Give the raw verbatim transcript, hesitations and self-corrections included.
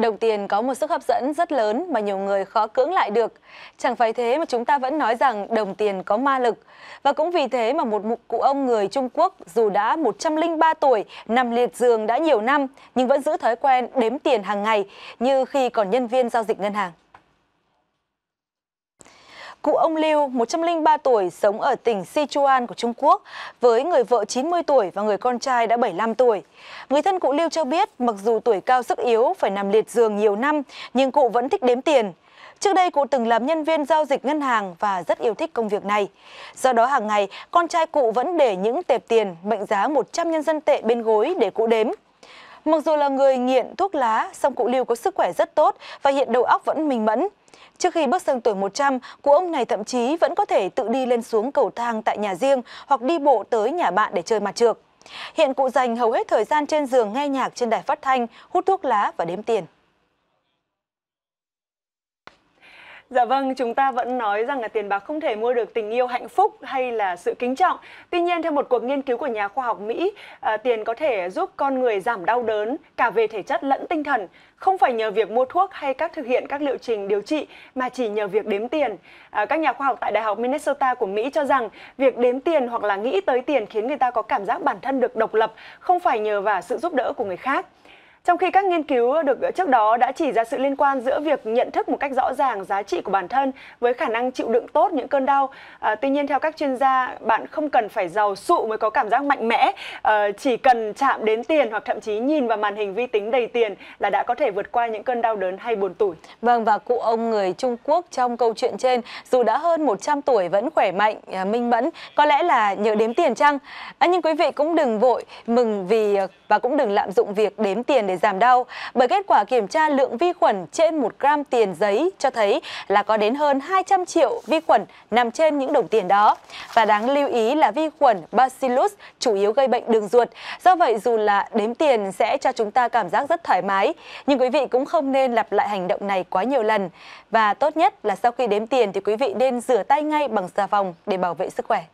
Đồng tiền có một sức hấp dẫn rất lớn mà nhiều người khó cưỡng lại được. Chẳng phải thế mà chúng ta vẫn nói rằng đồng tiền có ma lực. Và cũng vì thế mà một cụ ông người Trung Quốc dù đã một trăm linh ba tuổi, nằm liệt giường đã nhiều năm nhưng vẫn giữ thói quen đếm tiền hàng ngày như khi còn nhân viên giao dịch ngân hàng. Cụ ông Lưu, một trăm linh ba tuổi, sống ở tỉnh Sichuan của Trung Quốc với người vợ chín mươi tuổi và người con trai đã bảy mươi lăm tuổi. Người thân cụ Lưu cho biết mặc dù tuổi cao sức yếu phải nằm liệt giường nhiều năm nhưng cụ vẫn thích đếm tiền. Trước đây cụ từng làm nhân viên giao dịch ngân hàng và rất yêu thích công việc này. Do đó hàng ngày con trai cụ vẫn để những tệp tiền mệnh giá một trăm nhân dân tệ bên gối để cụ đếm. Mặc dù là người nghiện thuốc lá, song cụ Lưu có sức khỏe rất tốt và hiện đầu óc vẫn minh mẫn. Trước khi bước sang tuổi một trăm, cụ ông này thậm chí vẫn có thể tự đi lên xuống cầu thang tại nhà riêng hoặc đi bộ tới nhà bạn để chơi mặt trược. Hiện cụ dành hầu hết thời gian trên giường nghe nhạc trên đài phát thanh, hút thuốc lá và đếm tiền. Dạ vâng, chúng ta vẫn nói rằng là tiền bạc không thể mua được tình yêu, hạnh phúc hay là sự kính trọng. Tuy nhiên, theo một cuộc nghiên cứu của nhà khoa học Mỹ, à, tiền có thể giúp con người giảm đau đớn cả về thể chất lẫn tinh thần. Không phải nhờ việc mua thuốc hay các thực hiện các liệu trình điều trị mà chỉ nhờ việc đếm tiền. À, các nhà khoa học tại Đại học Minnesota của Mỹ cho rằng việc đếm tiền hoặc là nghĩ tới tiền khiến người ta có cảm giác bản thân được độc lập, không phải nhờ vào sự giúp đỡ của người khác. Trong khi các nghiên cứu được trước đó đã chỉ ra sự liên quan giữa việc nhận thức một cách rõ ràng giá trị của bản thân với khả năng chịu đựng tốt những cơn đau. À, tuy nhiên theo các chuyên gia, bạn không cần phải giàu sụ mới có cảm giác mạnh mẽ. À, chỉ cần chạm đến tiền hoặc thậm chí nhìn vào màn hình vi tính đầy tiền là đã có thể vượt qua những cơn đau đớn hay buồn tủi. Vâng, và cụ ông người Trung Quốc trong câu chuyện trên dù đã hơn một trăm tuổi vẫn khỏe mạnh, minh mẫn, có lẽ là nhờ đếm tiền chăng? À, nhưng quý vị cũng đừng vội mừng vì và cũng đừng lạm dụng việc đếm tiền để giảm đau, bởi kết quả kiểm tra lượng vi khuẩn trên một gram tiền giấy cho thấy là có đến hơn hai trăm triệu vi khuẩn nằm trên những đồng tiền đó. Và đáng lưu ý là vi khuẩn Bacillus chủ yếu gây bệnh đường ruột. Do vậy dù là đếm tiền sẽ cho chúng ta cảm giác rất thoải mái, nhưng quý vị cũng không nên lặp lại hành động này quá nhiều lần. Và tốt nhất là sau khi đếm tiền thì quý vị nên rửa tay ngay bằng xà phòng để bảo vệ sức khỏe.